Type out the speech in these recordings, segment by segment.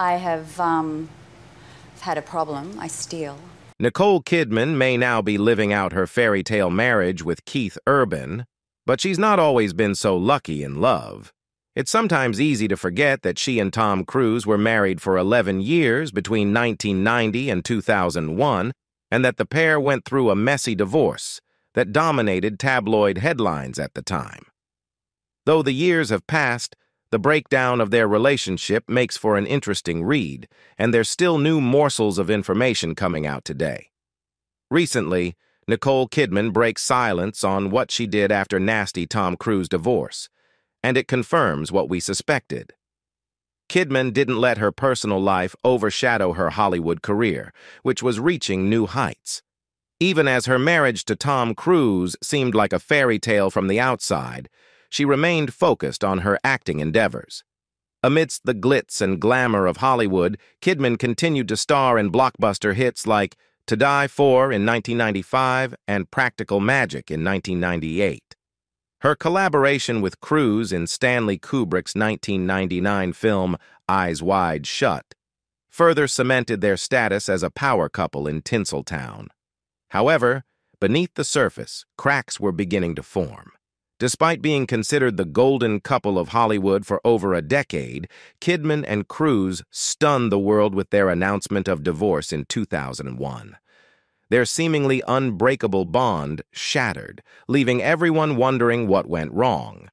I have had a problem. I steal. Nicole Kidman may now be living out her fairy tale marriage with Keith Urban, but she's not always been so lucky in love. It's sometimes easy to forget that she and Tom Cruise were married for 11 years between 1990 and 2001, and that the pair went through a messy divorce that dominated tabloid headlines at the time. Though the years have passed, the breakdown of their relationship makes for an interesting read, and there's still new morsels of information coming out today. Recently, Nicole Kidman breaks silence on what she did after nasty Tom Cruise divorce, and it confirms what we suspected. Kidman didn't let her personal life overshadow her Hollywood career, which was reaching new heights. Even as her marriage to Tom Cruise seemed like a fairy tale from the outside, she remained focused on her acting endeavors. Amidst the glitz and glamour of Hollywood, Kidman continued to star in blockbuster hits like To Die For in 1995 and Practical Magic in 1998. Her collaboration with Cruise in Stanley Kubrick's 1999 film Eyes Wide Shut further cemented their status as a power couple in Tinseltown. However, beneath the surface, cracks were beginning to form. Despite being considered the golden couple of Hollywood for over a decade, Kidman and Cruise stunned the world with their announcement of divorce in 2001. Their seemingly unbreakable bond shattered, leaving everyone wondering what went wrong.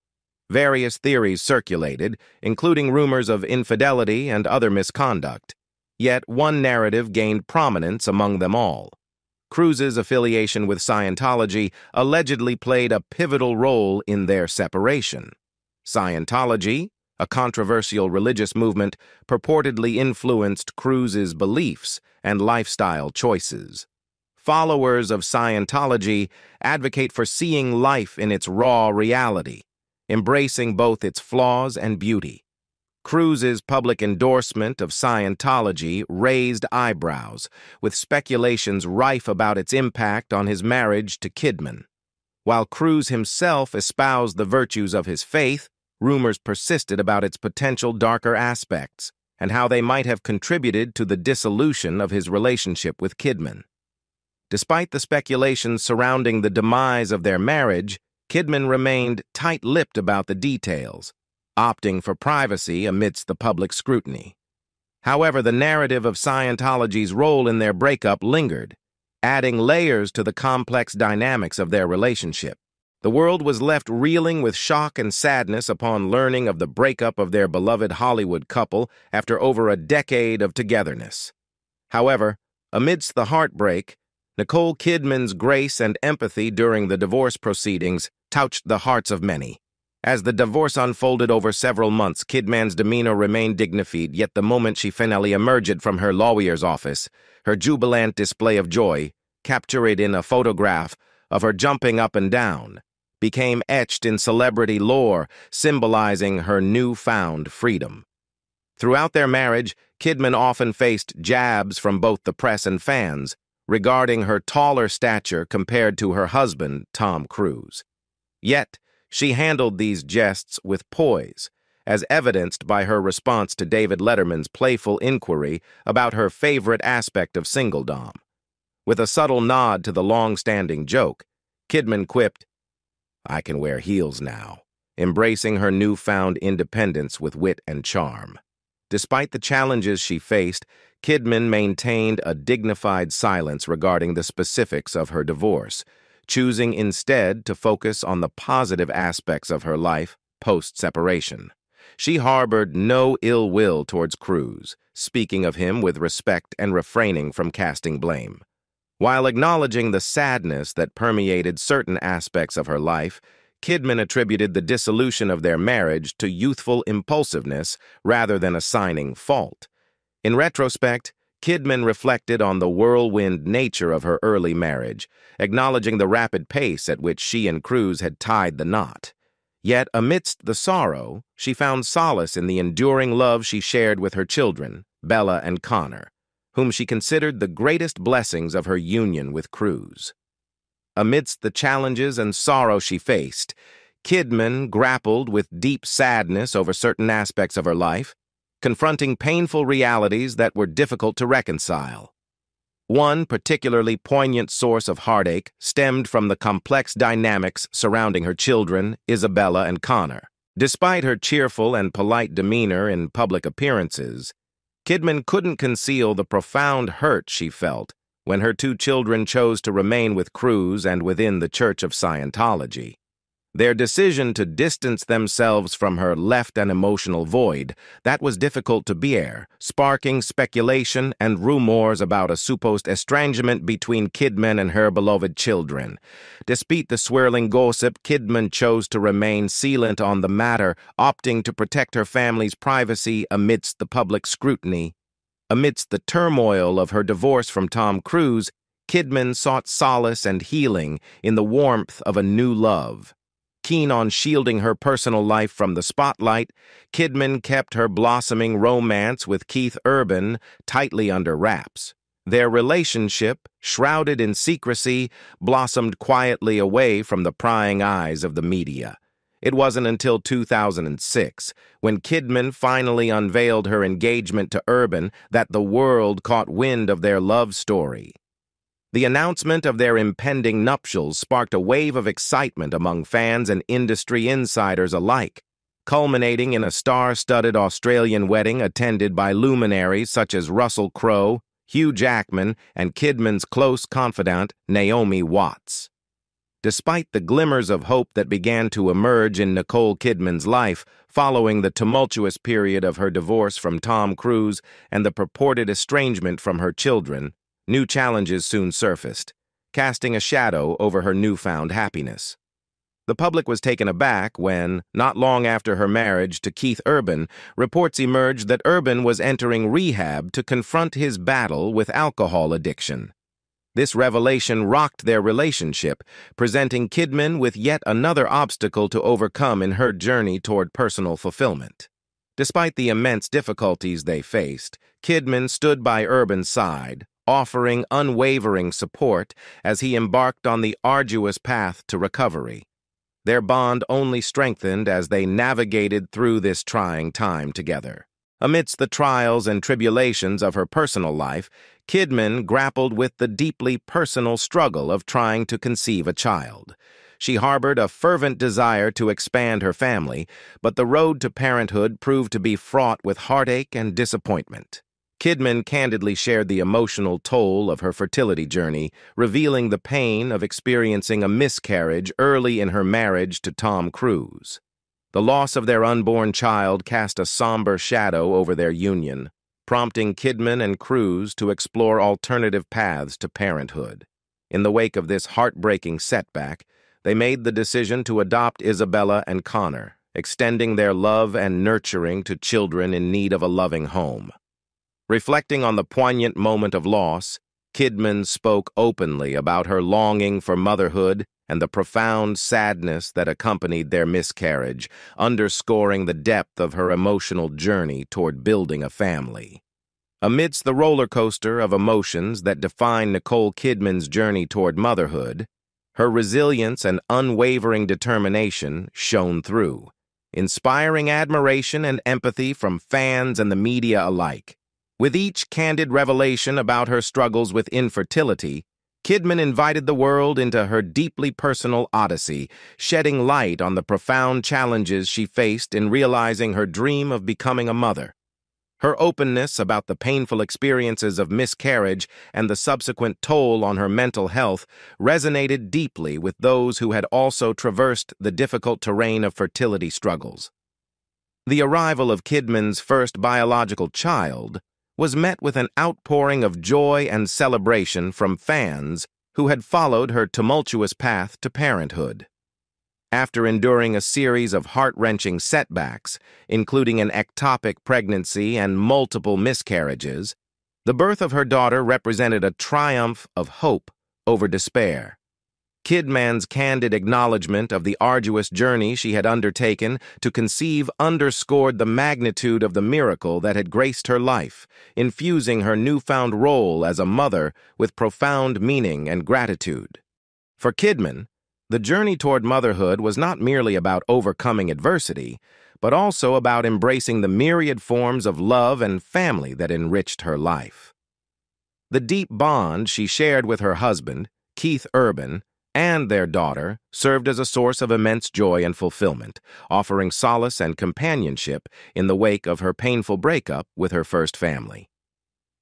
Various theories circulated, including rumors of infidelity and other misconduct. Yet one narrative gained prominence among them all. Cruise's affiliation with Scientology allegedly played a pivotal role in their separation. Scientology, a controversial religious movement, purportedly influenced Cruise's beliefs and lifestyle choices. Followers of Scientology advocate for seeing life in its raw reality, embracing both its flaws and beauty. Cruise's public endorsement of Scientology raised eyebrows, with speculations rife about its impact on his marriage to Kidman. While Cruise himself espoused the virtues of his faith, rumors persisted about its potential darker aspects and how they might have contributed to the dissolution of his relationship with Kidman. Despite the speculations surrounding the demise of their marriage, Kidman remained tight-lipped about the details, opting for privacy amidst the public scrutiny. However, the narrative of Scientology's role in their breakup lingered, adding layers to the complex dynamics of their relationship. The world was left reeling with shock and sadness upon learning of the breakup of their beloved Hollywood couple after over a decade of togetherness. However, amidst the heartbreak, Nicole Kidman's grace and empathy during the divorce proceedings touched the hearts of many. As the divorce unfolded over several months, Kidman's demeanor remained dignified, yet the moment she finally emerged from her lawyer's office, her jubilant display of joy, captured in a photograph of her jumping up and down, became etched in celebrity lore, symbolizing her newfound freedom. Throughout their marriage, Kidman often faced jabs from both the press and fans regarding her taller stature compared to her husband, Tom Cruise. Yet, she handled these jests with poise, as evidenced by her response to David Letterman's playful inquiry about her favorite aspect of singledom. With a subtle nod to the long-standing joke, Kidman quipped, "I can wear heels now," embracing her newfound independence with wit and charm. Despite the challenges she faced, Kidman maintained a dignified silence regarding the specifics of her divorce, choosing instead to focus on the positive aspects of her life post-separation. She harbored no ill will towards Cruise, speaking of him with respect and refraining from casting blame. While acknowledging the sadness that permeated certain aspects of her life, Kidman attributed the dissolution of their marriage to youthful impulsiveness rather than assigning fault. In retrospect, Kidman reflected on the whirlwind nature of her early marriage, acknowledging the rapid pace at which she and Cruise had tied the knot. Yet, amidst the sorrow, she found solace in the enduring love she shared with her children, Bella and Connor, whom she considered the greatest blessings of her union with Cruise. Amidst the challenges and sorrow she faced, Kidman grappled with deep sadness over certain aspects of her life, confronting painful realities that were difficult to reconcile. One particularly poignant source of heartache stemmed from the complex dynamics surrounding her children, Isabella and Connor. Despite her cheerful and polite demeanor in public appearances, Kidman couldn't conceal the profound hurt she felt when her two children chose to remain with Cruise and within the Church of Scientology. Their decision to distance themselves from her left an emotional void that was difficult to bear, sparking speculation and rumors about a supposed estrangement between Kidman and her beloved children. Despite the swirling gossip, Kidman chose to remain silent on the matter, opting to protect her family's privacy amidst the public scrutiny. Amidst the turmoil of her divorce from Tom Cruise, Kidman sought solace and healing in the warmth of a new love. Keen on shielding her personal life from the spotlight, Kidman kept her blossoming romance with Keith Urban tightly under wraps. Their relationship, shrouded in secrecy, blossomed quietly away from the prying eyes of the media. It wasn't until 2006, when Kidman finally unveiled her engagement to Urban, that the world caught wind of their love story. The announcement of their impending nuptials sparked a wave of excitement among fans and industry insiders alike, culminating in a star-studded Australian wedding attended by luminaries such as Russell Crowe, Hugh Jackman, and Kidman's close confidant, Naomi Watts. Despite the glimmers of hope that began to emerge in Nicole Kidman's life following the tumultuous period of her divorce from Tom Cruise and the purported estrangement from her children, new challenges soon surfaced, casting a shadow over her newfound happiness. The public was taken aback when, not long after her marriage to Keith Urban, reports emerged that Urban was entering rehab to confront his battle with alcohol addiction. This revelation rocked their relationship, presenting Kidman with yet another obstacle to overcome in her journey toward personal fulfillment. Despite the immense difficulties they faced, Kidman stood by Urban's side, offering unwavering support as he embarked on the arduous path to recovery. Their bond only strengthened as they navigated through this trying time together. Amidst the trials and tribulations of her personal life, Kidman grappled with the deeply personal struggle of trying to conceive a child. She harbored a fervent desire to expand her family, but the road to parenthood proved to be fraught with heartache and disappointment. Kidman candidly shared the emotional toll of her fertility journey, revealing the pain of experiencing a miscarriage early in her marriage to Tom Cruise. The loss of their unborn child cast a somber shadow over their union, prompting Kidman and Cruise to explore alternative paths to parenthood. In the wake of this heartbreaking setback, they made the decision to adopt Isabella and Connor, extending their love and nurturing to children in need of a loving home. Reflecting on the poignant moment of loss, Kidman spoke openly about her longing for motherhood and the profound sadness that accompanied their miscarriage, underscoring the depth of her emotional journey toward building a family. Amidst the roller coaster of emotions that define Nicole Kidman's journey toward motherhood, her resilience and unwavering determination shone through, inspiring admiration and empathy from fans and the media alike. With each candid revelation about her struggles with infertility, Kidman invited the world into her deeply personal odyssey, shedding light on the profound challenges she faced in realizing her dream of becoming a mother. Her openness about the painful experiences of miscarriage and the subsequent toll on her mental health resonated deeply with those who had also traversed the difficult terrain of fertility struggles. The arrival of Kidman's first biological child was met with an outpouring of joy and celebration from fans who had followed her tumultuous path to parenthood. After enduring a series of heart-wrenching setbacks, including an ectopic pregnancy and multiple miscarriages, the birth of her daughter represented a triumph of hope over despair. Kidman's candid acknowledgement of the arduous journey she had undertaken to conceive underscored the magnitude of the miracle that had graced her life, infusing her newfound role as a mother with profound meaning and gratitude. For Kidman, the journey toward motherhood was not merely about overcoming adversity, but also about embracing the myriad forms of love and family that enriched her life. The deep bond she shared with her husband, Keith Urban, and their daughter served as a source of immense joy and fulfillment, offering solace and companionship in the wake of her painful breakup with her first family.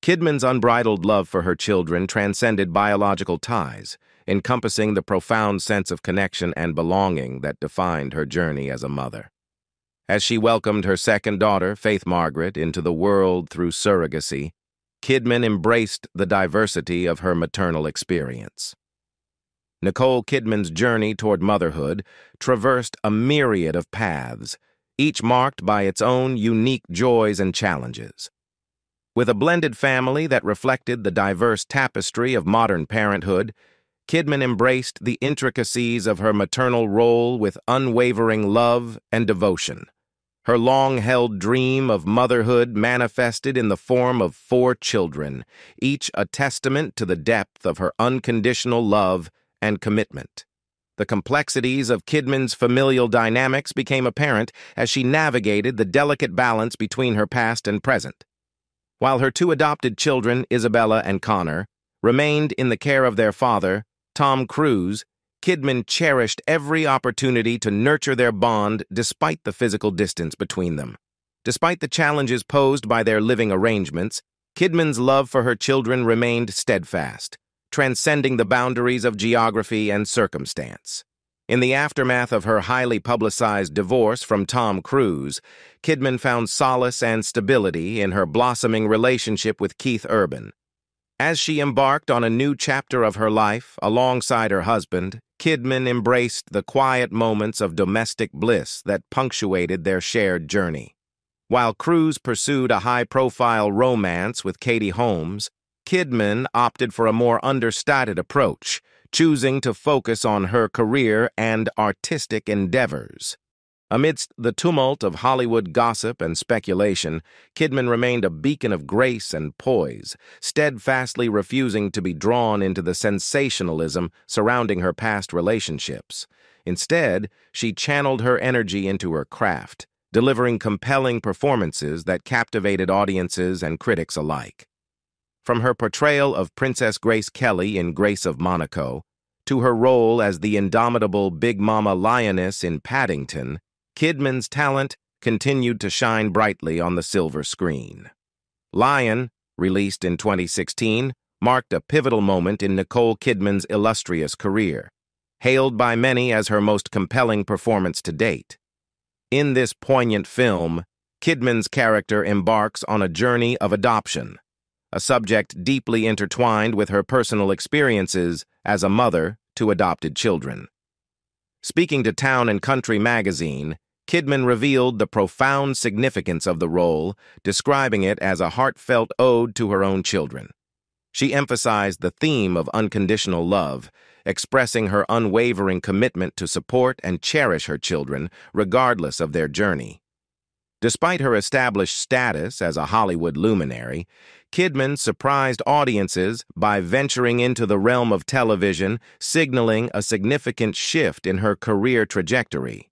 Kidman's unbridled love for her children transcended biological ties, encompassing the profound sense of connection and belonging that defined her journey as a mother. As she welcomed her second daughter, Faith Margaret, into the world through surrogacy, Kidman embraced the diversity of her maternal experience. Nicole Kidman's journey toward motherhood traversed a myriad of paths, each marked by its own unique joys and challenges. With a blended family that reflected the diverse tapestry of modern parenthood, Kidman embraced the intricacies of her maternal role with unwavering love and devotion. Her long-held dream of motherhood manifested in the form of 4 children, each a testament to the depth of her unconditional love and commitment. The complexities of Kidman's familial dynamics became apparent as she navigated the delicate balance between her past and present. While her 2 adopted children, Isabella and Connor, remained in the care of their father, Tom Cruise, Kidman cherished every opportunity to nurture their bond despite the physical distance between them. Despite the challenges posed by their living arrangements, Kidman's love for her children remained steadfast, transcending the boundaries of geography and circumstance. In the aftermath of her highly publicized divorce from Tom Cruise, Kidman found solace and stability in her blossoming relationship with Keith Urban. As she embarked on a new chapter of her life alongside her husband, Kidman embraced the quiet moments of domestic bliss that punctuated their shared journey. While Cruise pursued a high-profile romance with Katie Holmes, Kidman opted for a more understated approach, choosing to focus on her career and artistic endeavors. Amidst the tumult of Hollywood gossip and speculation, Kidman remained a beacon of grace and poise, steadfastly refusing to be drawn into the sensationalism surrounding her past relationships. Instead, she channeled her energy into her craft, delivering compelling performances that captivated audiences and critics alike. From her portrayal of Princess Grace Kelly in Grace of Monaco, to her role as the indomitable Big Mama Lioness in Paddington, Kidman's talent continued to shine brightly on the silver screen. Lion, released in 2016, marked a pivotal moment in Nicole Kidman's illustrious career, hailed by many as her most compelling performance to date. In this poignant film, Kidman's character embarks on a journey of adoption, a subject deeply intertwined with her personal experiences as a mother to adopted children. Speaking to Town and Country magazine, Kidman revealed the profound significance of the role, describing it as a heartfelt ode to her own children. She emphasized the theme of unconditional love, expressing her unwavering commitment to support and cherish her children, regardless of their journey. Despite her established status as a Hollywood luminary, Kidman surprised audiences by venturing into the realm of television, signaling a significant shift in her career trajectory.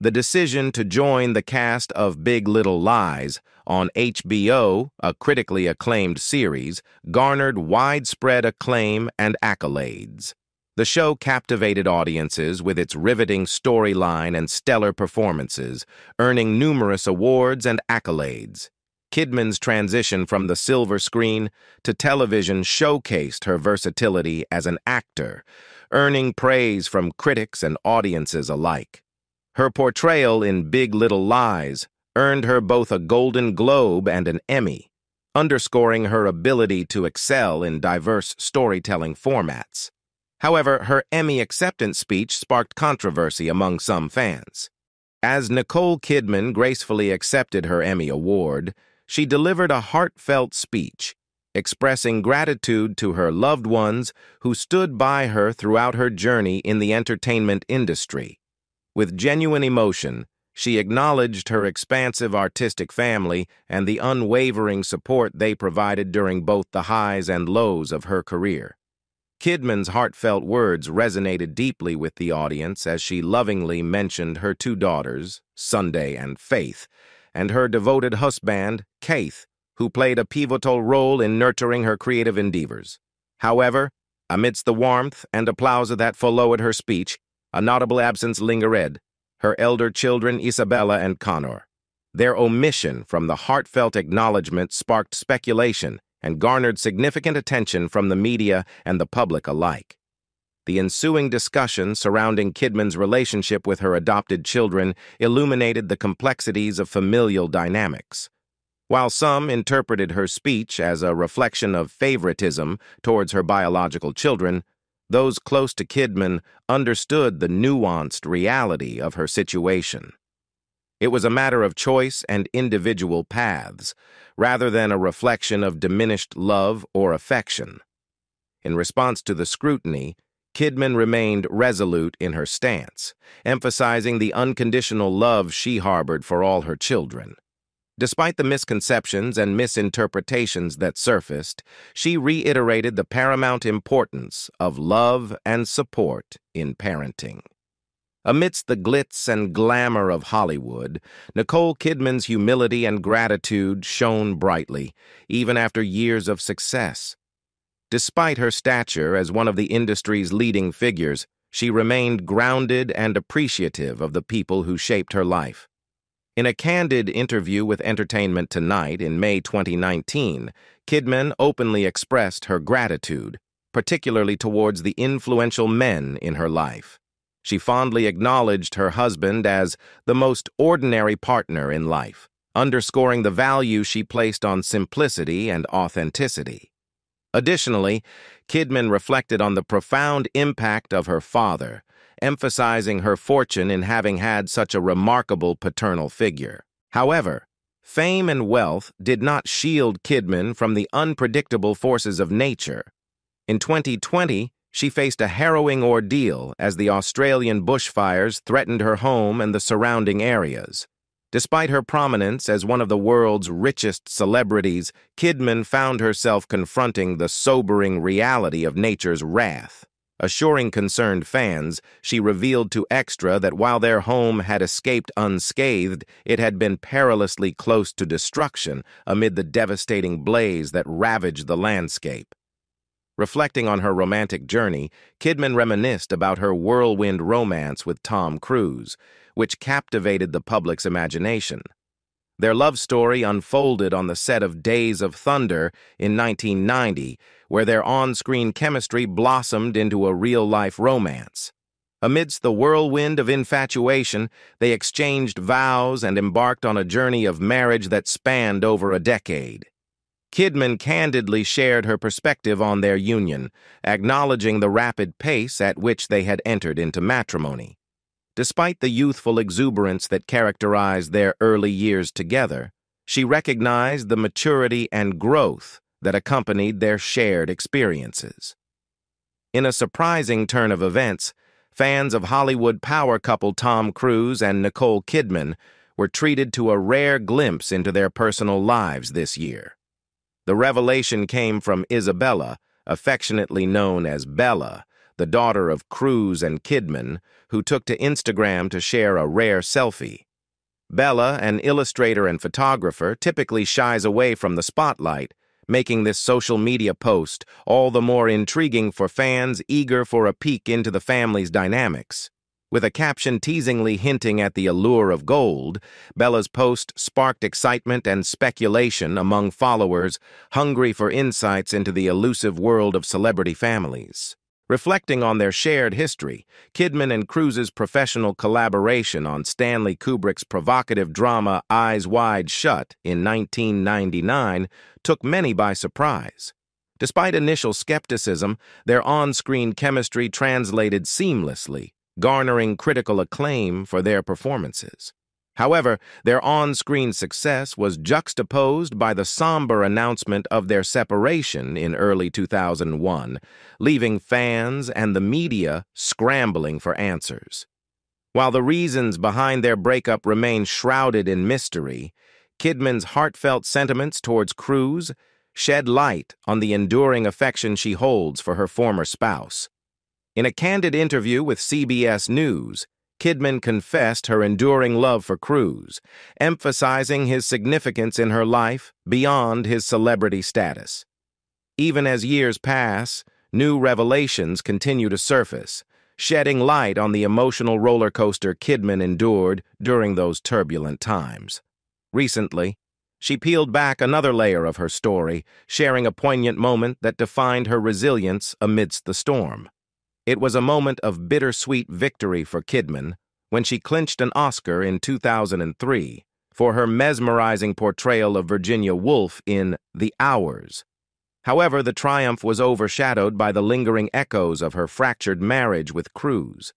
The decision to join the cast of Big Little Lies on HBO, a critically acclaimed series, garnered widespread acclaim and accolades. The show captivated audiences with its riveting storyline and stellar performances, earning numerous awards and accolades. Kidman's transition from the silver screen to television showcased her versatility as an actor, earning praise from critics and audiences alike. Her portrayal in Big Little Lies earned her both a Golden Globe and an Emmy, underscoring her ability to excel in diverse storytelling formats. However, her Emmy acceptance speech sparked controversy among some fans. As Nicole Kidman gracefully accepted her Emmy award, she delivered a heartfelt speech, expressing gratitude to her loved ones who stood by her throughout her journey in the entertainment industry. With genuine emotion, she acknowledged her expansive artistic family and the unwavering support they provided during both the highs and lows of her career. Kidman's heartfelt words resonated deeply with the audience as she lovingly mentioned her two daughters, Sunday and Faith, and her devoted husband, Keith, who played a pivotal role in nurturing her creative endeavors. However, amidst the warmth and applause that followed her speech, a notable absence lingered, her elder children Isabella and Connor. Their omission from the heartfelt acknowledgement sparked speculation and garnered significant attention from the media and the public alike. The ensuing discussion surrounding Kidman's relationship with her adopted children illuminated the complexities of familial dynamics. While some interpreted her speech as a reflection of favoritism towards her biological children, those close to Kidman understood the nuanced reality of her situation. It was a matter of choice and individual paths, rather than a reflection of diminished love or affection. In response to the scrutiny, Kidman remained resolute in her stance, emphasizing the unconditional love she harbored for all her children. Despite the misconceptions and misinterpretations that surfaced, she reiterated the paramount importance of love and support in parenting. Amidst the glitz and glamour of Hollywood, Nicole Kidman's humility and gratitude shone brightly, even after years of success. Despite her stature as one of the industry's leading figures, she remained grounded and appreciative of the people who shaped her life. In a candid interview with Entertainment Tonight in May 2019, Kidman openly expressed her gratitude, particularly towards the influential men in her life. She fondly acknowledged her husband as the most ordinary partner in life, underscoring the value she placed on simplicity and authenticity. Additionally, Kidman reflected on the profound impact of her father, emphasizing her fortune in having had such a remarkable paternal figure. However, fame and wealth did not shield Kidman from the unpredictable forces of nature. In 2020, she faced a harrowing ordeal as the Australian bushfires threatened her home and the surrounding areas. Despite her prominence as one of the world's richest celebrities, Kidman found herself confronting the sobering reality of nature's wrath. Assuring concerned fans, she revealed to Extra that while their home had escaped unscathed, it had been perilously close to destruction amid the devastating blaze that ravaged the landscape. Reflecting on her romantic journey, Kidman reminisced about her whirlwind romance with Tom Cruise, which captivated the public's imagination. Their love story unfolded on the set of Days of Thunder in 1990, where their on-screen chemistry blossomed into a real-life romance. Amidst the whirlwind of infatuation, they exchanged vows and embarked on a journey of marriage that spanned over a decade. Kidman candidly shared her perspective on their union, acknowledging the rapid pace at which they had entered into matrimony. Despite the youthful exuberance that characterized their early years together, she recognized the maturity and growth that accompanied their shared experiences. In a surprising turn of events, fans of Hollywood power couple Tom Cruise and Nicole Kidman were treated to a rare glimpse into their personal lives this year. The revelation came from Isabella, affectionately known as Bella, the daughter of Cruise and Kidman, who took to Instagram to share a rare selfie. Bella, an illustrator and photographer, typically shies away from the spotlight, making this social media post all the more intriguing for fans eager for a peek into the family's dynamics. With a caption teasingly hinting at the allure of gold, Bella's post sparked excitement and speculation among followers hungry for insights into the elusive world of celebrity families. Reflecting on their shared history, Kidman and Cruise's professional collaboration on Stanley Kubrick's provocative drama Eyes Wide Shut in 1999 took many by surprise. Despite initial skepticism, their on-screen chemistry translated seamlessly, garnering critical acclaim for their performances. However, their on-screen success was juxtaposed by the somber announcement of their separation in early 2001, leaving fans and the media scrambling for answers. While the reasons behind their breakup remain shrouded in mystery, Kidman's heartfelt sentiments towards Cruise shed light on the enduring affection she holds for her former spouse. In a candid interview with CBS News, Kidman confessed her enduring love for Cruise, emphasizing his significance in her life beyond his celebrity status. Even as years pass, new revelations continue to surface, shedding light on the emotional roller coaster Kidman endured during those turbulent times. Recently, she peeled back another layer of her story, sharing a poignant moment that defined her resilience amidst the storm. It was a moment of bittersweet victory for Kidman when she clinched an Oscar in 2003 for her mesmerizing portrayal of Virginia Woolf in The Hours. However, the triumph was overshadowed by the lingering echoes of her fractured marriage with Cruise.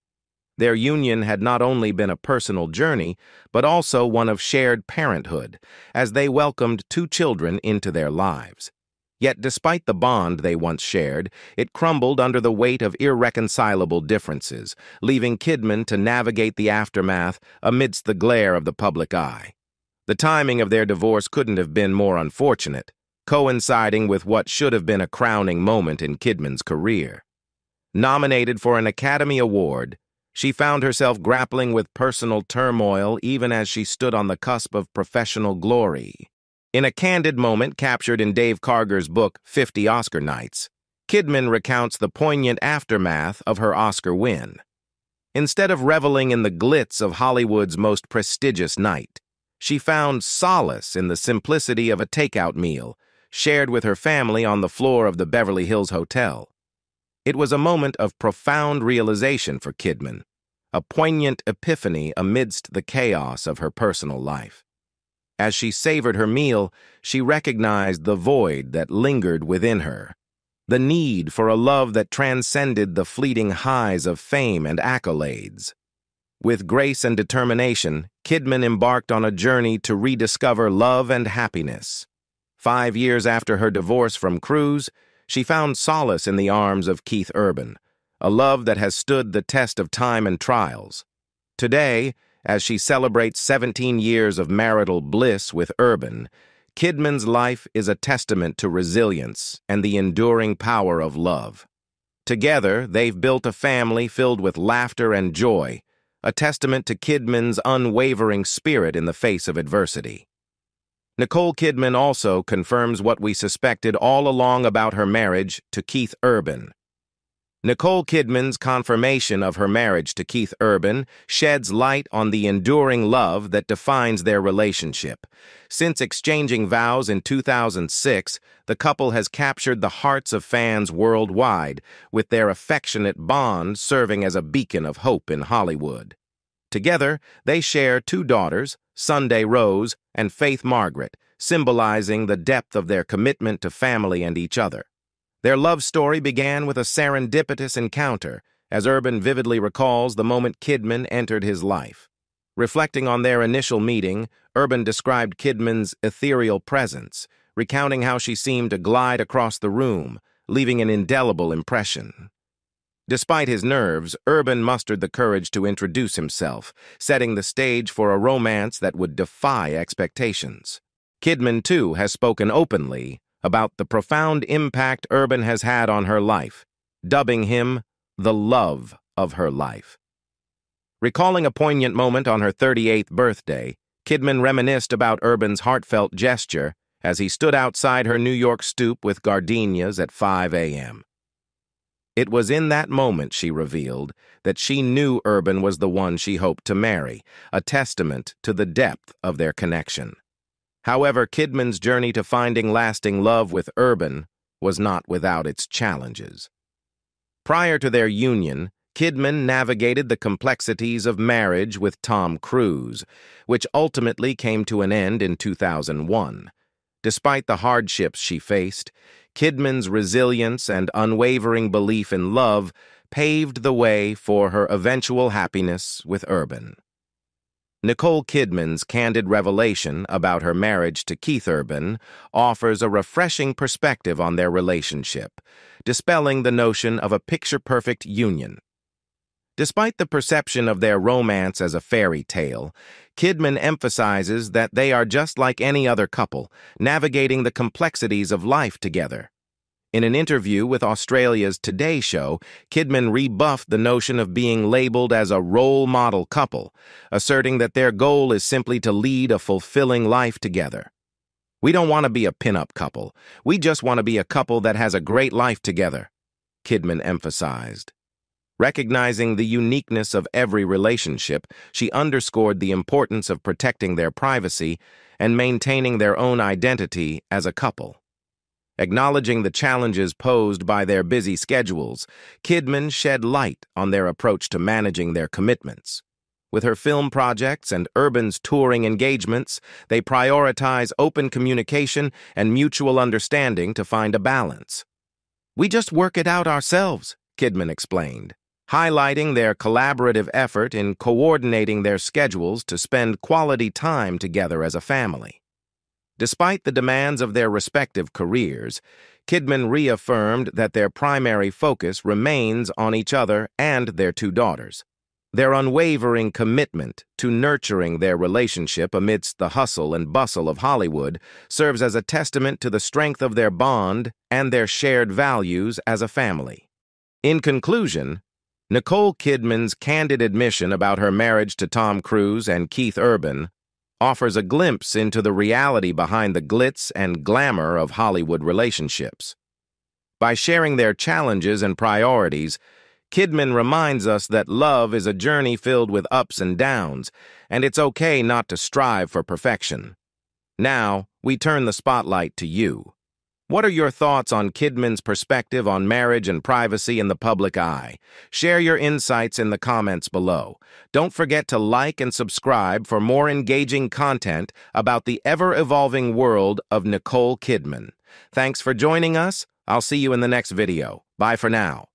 Their union had not only been a personal journey, but also one of shared parenthood, as they welcomed two children into their lives. Yet despite the bond they once shared, it crumbled under the weight of irreconcilable differences, leaving Kidman to navigate the aftermath amidst the glare of the public eye. The timing of their divorce couldn't have been more unfortunate, coinciding with what should have been a crowning moment in Kidman's career. Nominated for an Academy Award, she found herself grappling with personal turmoil even as she stood on the cusp of professional glory. In a candid moment captured in Dave Carger's book, 50 Oscar Nights, Kidman recounts the poignant aftermath of her Oscar win. Instead of reveling in the glitz of Hollywood's most prestigious night, she found solace in the simplicity of a takeout meal shared with her family on the floor of the Beverly Hills Hotel. It was a moment of profound realization for Kidman, a poignant epiphany amidst the chaos of her personal life. As she savored her meal, she recognized the void that lingered within her, the need for a love that transcended the fleeting highs of fame and accolades. With grace and determination, Kidman embarked on a journey to rediscover love and happiness. 5 years after her divorce from Cruise, she found solace in the arms of Keith Urban, a love that has stood the test of time and trials. Today, as she celebrates 17 years of marital bliss with Urban, Kidman's life is a testament to resilience and the enduring power of love. Together, they've built a family filled with laughter and joy, a testament to Kidman's unwavering spirit in the face of adversity. Nicole Kidman also confirms what we suspected all along about her marriage to Keith Urban. Nicole Kidman's confirmation of her marriage to Keith Urban sheds light on the enduring love that defines their relationship. Since exchanging vows in 2006, the couple has captured the hearts of fans worldwide, with their affectionate bond serving as a beacon of hope in Hollywood. Together, they share two daughters, Sunday Rose and Faith Margaret, symbolizing the depth of their commitment to family and each other. Their love story began with a serendipitous encounter, as Urban vividly recalls the moment Kidman entered his life. Reflecting on their initial meeting, Urban described Kidman's ethereal presence, recounting how she seemed to glide across the room, leaving an indelible impression. Despite his nerves, Urban mustered the courage to introduce himself, setting the stage for a romance that would defy expectations. Kidman, too, has spoken openly about the profound impact Urban has had on her life, dubbing him the love of her life. Recalling a poignant moment on her 38th birthday, Kidman reminisced about Urban's heartfelt gesture as he stood outside her New York stoop with gardenias at 5 a.m. It was in that moment, she revealed, that she knew Urban was the one she hoped to marry, a testament to the depth of their connection. However, Kidman's journey to finding lasting love with Urban was not without its challenges. Prior to their union, Kidman navigated the complexities of marriage with Tom Cruise, which ultimately came to an end in 2001. Despite the hardships she faced, Kidman's resilience and unwavering belief in love paved the way for her eventual happiness with Urban. Nicole Kidman's candid revelation about her marriage to Keith Urban offers a refreshing perspective on their relationship, dispelling the notion of a picture-perfect union. Despite the perception of their romance as a fairy tale, Kidman emphasizes that they are just like any other couple, navigating the complexities of life together. In an interview with Australia's Today Show, Kidman rebuffed the notion of being labeled as a role model couple, asserting that their goal is simply to lead a fulfilling life together. "We don't want to be a pin-up couple. We just want to be a couple that has a great life together," Kidman emphasized. Recognizing the uniqueness of every relationship, she underscored the importance of protecting their privacy and maintaining their own identity as a couple. Acknowledging the challenges posed by their busy schedules, Kidman shed light on their approach to managing their commitments. With her film projects and Urban's touring engagements, they prioritize open communication and mutual understanding to find a balance. "We just work it out ourselves," Kidman explained, highlighting their collaborative effort in coordinating their schedules to spend quality time together as a family. Despite the demands of their respective careers, Kidman reaffirmed that their primary focus remains on each other and their two daughters. Their unwavering commitment to nurturing their relationship amidst the hustle and bustle of Hollywood serves as a testament to the strength of their bond and their shared values as a family. In conclusion, Nicole Kidman's candid admission about her marriage to Tom Cruise and Keith Urban offers a glimpse into the reality behind the glitz and glamour of Hollywood relationships. By sharing their challenges and priorities, Kidman reminds us that love is a journey filled with ups and downs, and it's okay not to strive for perfection. Now, we turn the spotlight to you. What are your thoughts on Kidman's perspective on marriage and privacy in the public eye? Share your insights in the comments below. Don't forget to like and subscribe for more engaging content about the ever-evolving world of Nicole Kidman. Thanks for joining us. I'll see you in the next video. Bye for now.